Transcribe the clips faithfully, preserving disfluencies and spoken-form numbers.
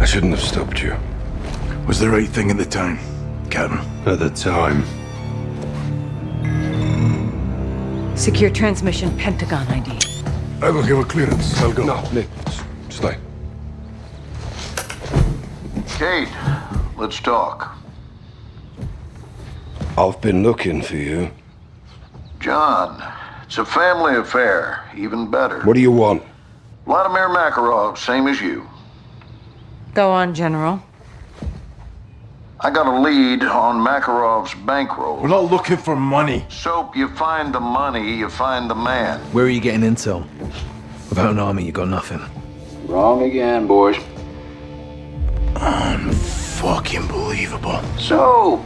I shouldn't have stopped you. It was the right thing at the time, Captain. At the time. Secure transmission, Pentagon I D. I will give a clearance. I'll go. No, Nick. Stay. Kate, let's talk. I've been looking for you. John, it's a family affair. Even better. What do you want? Vladimir Makarov, same as you. Go on, General. I got a lead on Makarov's bankroll. We're not looking for money. Soap, you find the money, you find the man. Where are you getting intel? Without an army, you got nothing. Wrong again, boys. Unfucking believable. Soap,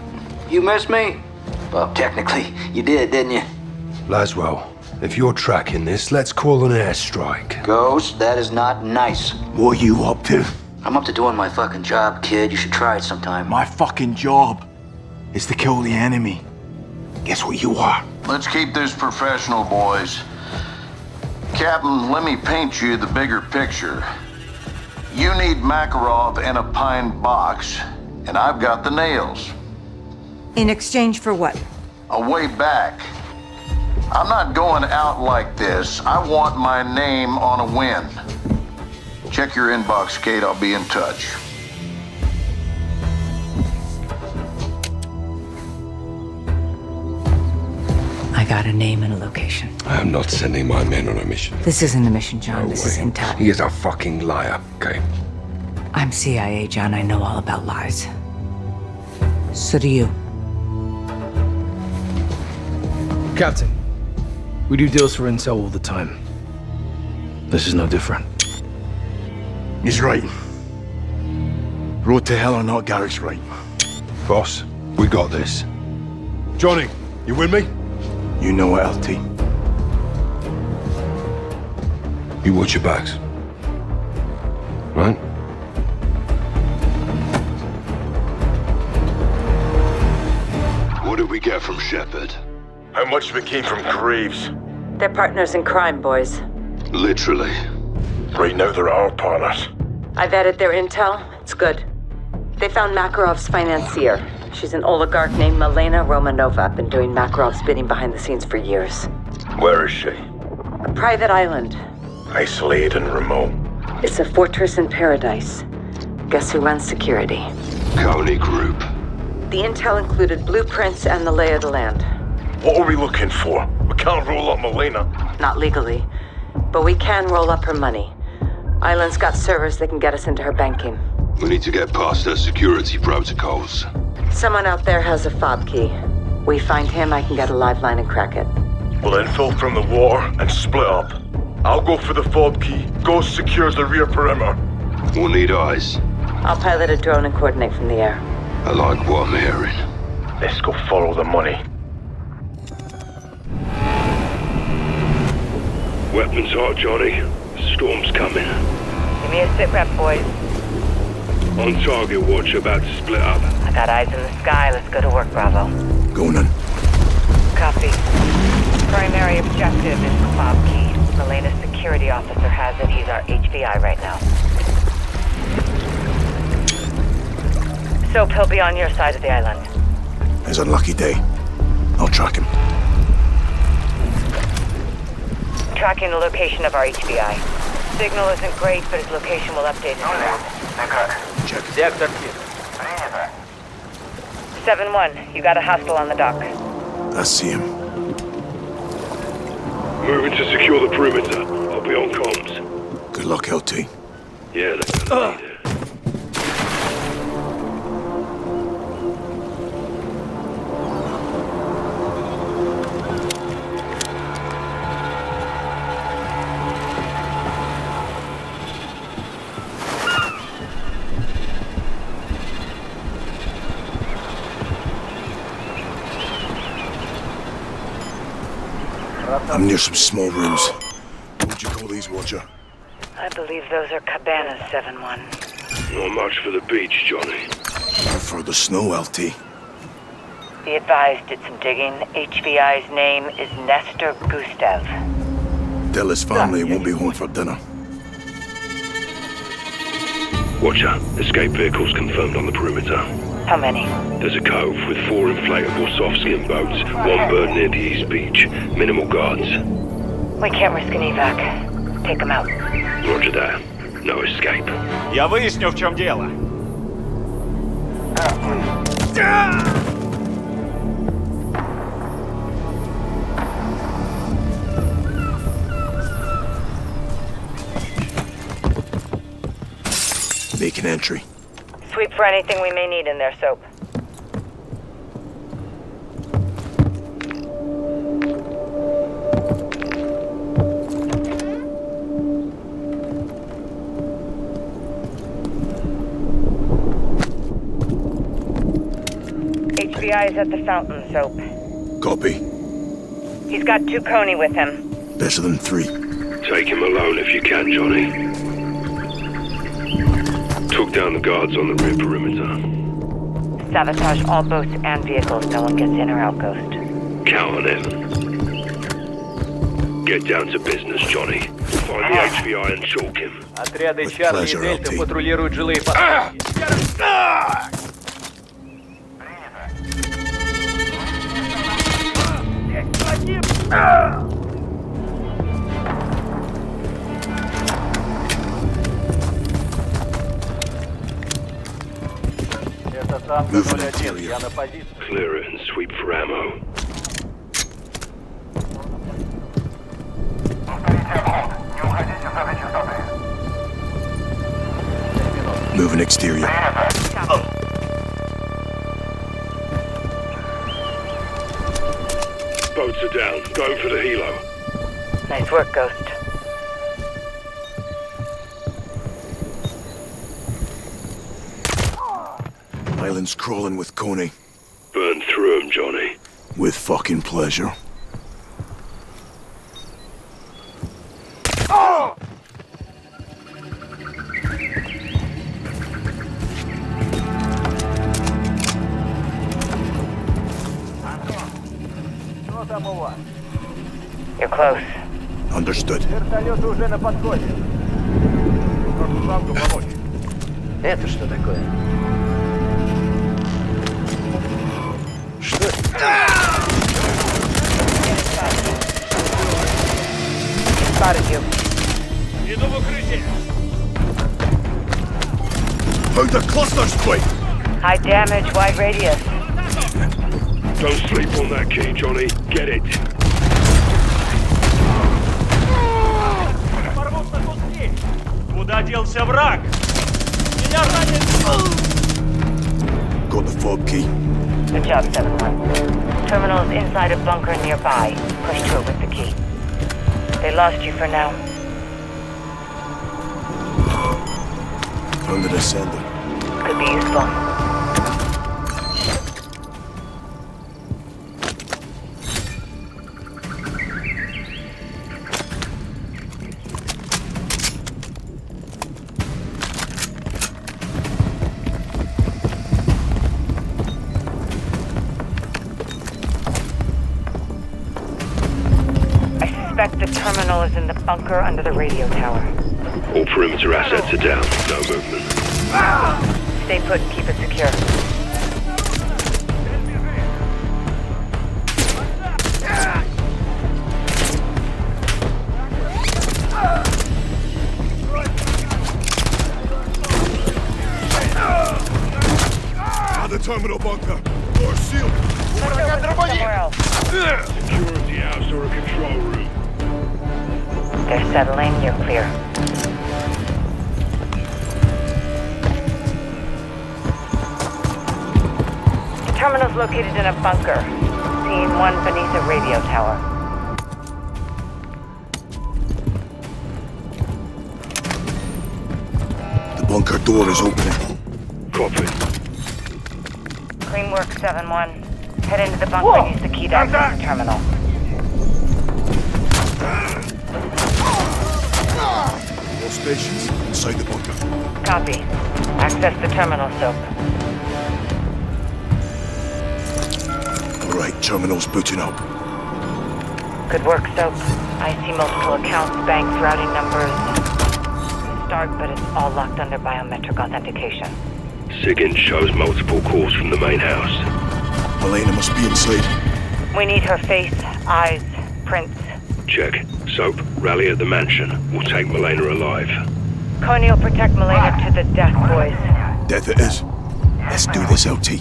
you missed me? Well, technically, you did, didn't you? Laswell, if you're tracking this, let's call an airstrike. Ghost, that is not nice. What are you up to? I'm up to doing my fucking job, kid. You should try it sometime. My fucking job is to kill the enemy. Guess what you are? Let's keep this professional, boys. Captain, let me paint you the bigger picture. You need Makarov in a pine box, and I've got the nails. In exchange for what? A way back. I'm not going out like this. I want my name on a win. Check your inbox, Kate. I'll be in touch. I got a name and a location. I am not sending my men on a mission. This isn't a mission, John. No this way. Is intel. He is a fucking liar, Kate. I'm C I A, John. I know all about lies. So do you. Captain, we do deals for intel all the time. This is no different. He's right. Road to hell or not, Garrick's right. Boss, we got this. Johnny, you with me? You know it, L T. You watch your backs. Right? What did we get from Shepherd? How much of it came from Graves? They're partners in crime, boys. Literally. Right now, they're our partners. I've vetted their intel. It's good. They found Makarov's financier. She's an oligarch named Milena Romanova. I've been doing Makarov's bidding behind the scenes for years. Where is she? A private island. Isolated and remote. It's a fortress in paradise. Guess who runs security? Konni Group. The intel included blueprints and the lay of the land. What are we looking for? We can't roll up Milena. Not legally. But we can roll up her money. Island's got servers that can get us into her banking. We need to get past her security protocols. Someone out there has a fob key. We find him, I can get a live line and crack it. We'll infill from the war and split up. I'll go for the fob key. Ghost secures the rear perimeter. We'll need eyes. I'll pilot a drone and coordinate from the air. I like what I'm hearing. Let's go follow the money. Weapons hot, Johnny. Storm's coming. Give me a sit rep, boys. On target watch, about to split up. I got eyes in the sky. Let's go to work, Bravo. Going in. Copy. Primary objective is the fob key. Milena's security officer has it. He's our H D I right now. Soap, he'll be on your side of the island. It's a lucky day. I'll track him. Tracking the location of our H B I. Signal isn't great, but his location will update us. Check. seven one, you got a hostile on the dock. I see him. Moving to secure the perimeter. I'll be on comms. Good luck, L T. Yeah, that's uh. Need it. I'm near some small rooms. What would you call these, Watcher? I believe those are cabanas, seven one. Not much for the beach, Johnny. Not for the snow, L T. Be advised, did some digging. H B I's name is Nestor Gustav. Tell his family he won't be home for dinner. Watcher, escape vehicles confirmed on the perimeter. How many? There's a cove with four inflatable soft-skin boats, one bird near the east beach. Minimal guards. We can't risk an evac. Take them out. Roger that. No escape. Я выясню, в чем дело. Make an entry. Sweep for anything we may need in there, Soap. H B I is at the fountain, Soap. Copy. He's got two Konni with him. Better than three. Take him alone if you can, Johnny. Took down the guards on the rear perimeter. Sabotage all boats and vehicles. No one gets in or out, Ghost. Count on it. Get down to business, Johnny. Find the H V I and chalk him. Отряды Чарли и Дельта патрулируют жилые постройки. Принято. Clear it and sweep for ammo. Move an exterior. Oh. Boats are down. Go for the helo. Nice work, Ghost. Island's crawling with Konni. Burn through him, Johnny. With fucking pleasure. Oh! You're close. Understood. Это что такое? Move the clusters quick! High damage, wide radius. Don't sleep on that key, Johnny. Get it. Got the fob key. Good job, seven one. Terminal is inside a bunker nearby. Push to it with the key. They lost you for now. From the descender. Could be useful. I suspect the terminal is in the bunker under the radio tower. All perimeter assets are down. No movement. Stay put and keep it secure. On the terminal bunker. Door sealed. Security house or a control room. They're settling. You're clear. The terminal's located in a bunker. Scene one beneath a radio tower. The bunker door is opening. Copy. Clean work, seven one. Head into the bunker. Whoa. And use the key to access the terminal. All stations inside the bunker. Copy. Access the terminal, Soap. Right, terminal's booting up. Good work, Soap. I see multiple accounts, banks, routing numbers. start, but it's all locked under biometric authentication. Sigyn shows multiple calls from the main house. Milena must be inside. We need her face, eyes, prints. Check. Soap, rally at the mansion. We'll take Milena alive. Konni will protect Milena to the death, boys. Death it is. Let's do this, L T.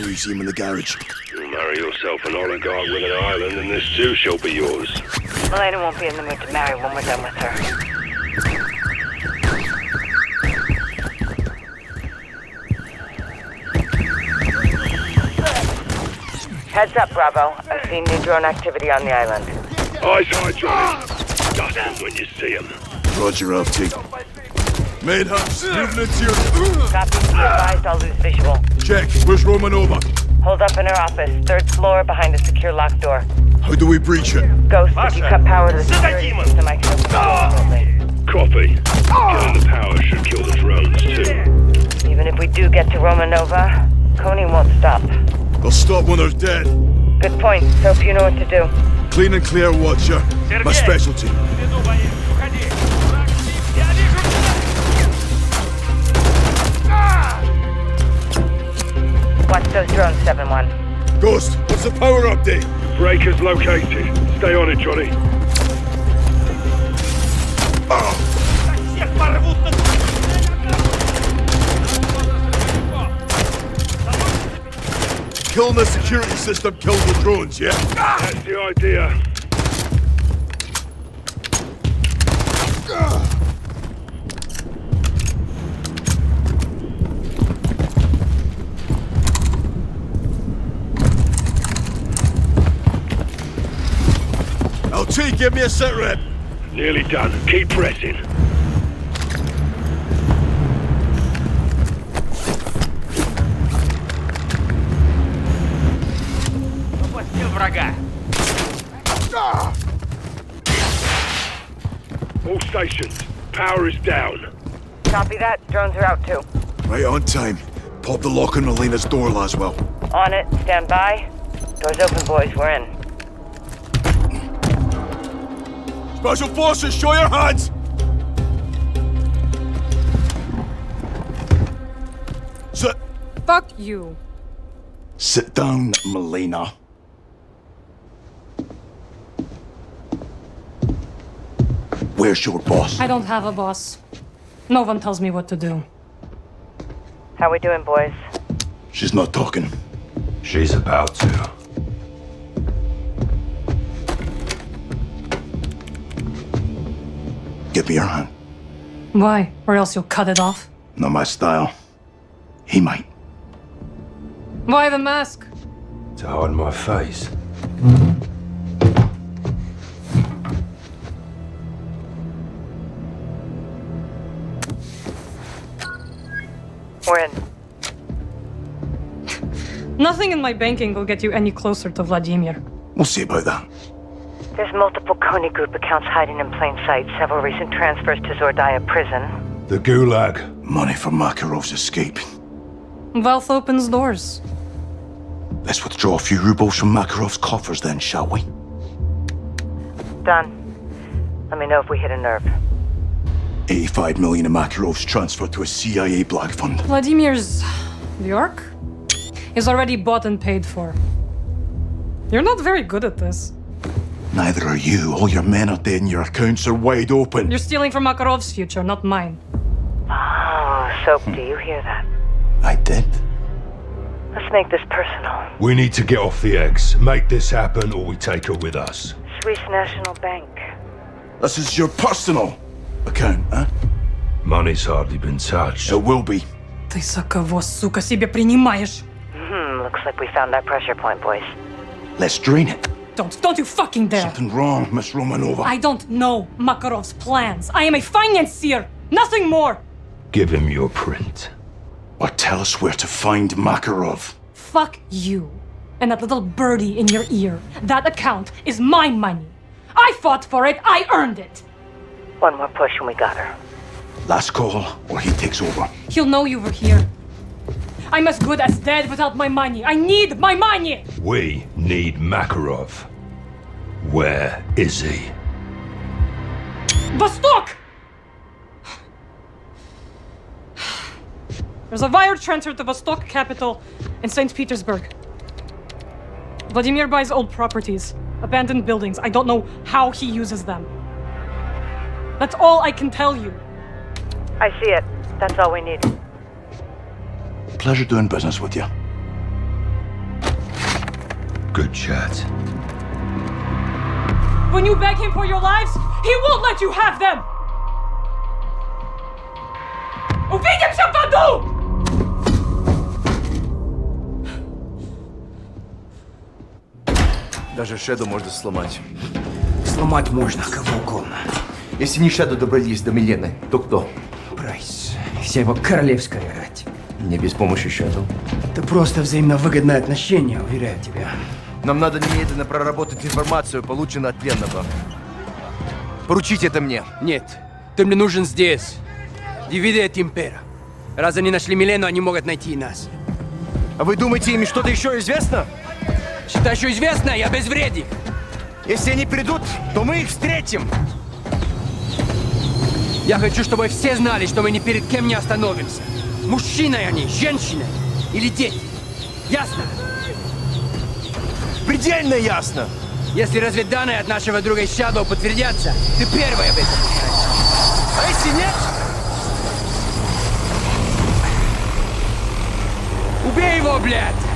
Museum in the garage. You'll marry yourself an oligarch with an island, and this too shall be yours. Milena won't be in the mood to marry when we're done with her. Heads up, Bravo. I've seen new drone activity on the island. Eyes high, Johnny. Dust them when you see them. Roger, L T. Main house, moving into your... Copy. Advised I'll lose visual. Check. Where's Romanova? Hold up in her office, third floor, behind a secure locked door. How do we breach it? Ghost, if you cut power to the security system, I can open the building. Copy. Killing the power should kill the drones, too. Even if we do get to Romanova, Konni won't stop. They'll stop when they're dead. Good point. Hope you know what to do. Clean and clear, Watcher. My specialty. Watch those drones, seven one. Ghost, what's the power update? Breaker's located. Stay on it, Johnny. Oh. Killing the security system killed the drones, yeah? That's the idea. T, give me a set rep. Nearly done. Keep pressing. All stations. Power is down. Copy that. Drones are out too. Right on time. Pop the lock on Milena's door, Laswell. On it. Stand by. Door's open, boys. We're in. Special forces, show your hands! Sit. Fuck you. Sit down, Milena. Where's your boss? I don't have a boss. No one tells me what to do. How we doing, boys? She's not talking. She's about to. Give me your hand. Why? Or else you'll cut it off? Not my style. He might. Why the mask? To hide my face. We're in. Nothing in my banking will get you any closer to Vladimir. We'll see about that. There's multiple Konni Group accounts hiding in plain sight, several recent transfers to Zordaya prison. The Gulag. Money for Makarov's escape. Wealth opens doors. Let's withdraw a few rubles from Makarov's coffers then, shall we? Done. Let me know if we hit a nerve. eighty-five million of Makarov's transferred to a C I A black fund. Vladimir's Bjork is already bought and paid for. You're not very good at this. Neither are you. All your men are dead and your accounts are wide open. You're stealing from Makarov's future, not mine. Oh, Soap, do you hear that? I did. Let's make this personal. We need to get off the eggs. Make this happen or we take her with us. Swiss National Bank. This is your personal account, huh? Money's hardly been touched. It will be. Ты за кого, сука, себя принимаешь? Hmm, looks like we found that pressure point, boys. Let's drain it. Don't, don't you fucking dare. Something wrong, Miss Romanova. I don't know Makarov's plans. I am a financier, nothing more. Give him your print. Or tell us where to find Makarov. Fuck you and that little birdie in your ear. That account is my money. I fought for it, I earned it! One more push and we got her. Last call, or he takes over. He'll know you were here. I'm as good as dead without my money. I need my money! We need Makarov. Where is he? Vostok! There's a wire transfer to Vostok capital in Saint Petersburg. Vladimir buys old properties. Abandoned buildings. I don't know how he uses them. That's all I can tell you. I see it. That's all we need. Pleasure doing business with you. Good chat. When you beg him for your lives, he won't let you have them! Увидимся в аду! Даже Shadow можно сломать. Сломать можно кого угодно. Если не Shadow добрались до Милены, то кто? Прайс. Вся его королевская рать. Не без помощи Shadow. Это просто взаимно выгодное отношение, уверяю тебя. Нам надо немедленно проработать информацию, полученную от пленного. Поручите это мне. Нет. Ты мне нужен здесь. Дивиде от импера. Раз они нашли Милену, они могут найти и нас. А вы думаете, им что-то еще известно? Считай, что известно, я безвреден. Если они придут, то мы их встретим. Я хочу, чтобы все знали, что мы ни перед кем не остановимся. Мужчиной они, женщиной или дети. Ясно? Предельно ясно. Если разведданные от нашего друга Shadow подтвердятся, ты первая об этом узнаешь. А если нет? Убей его, блядь!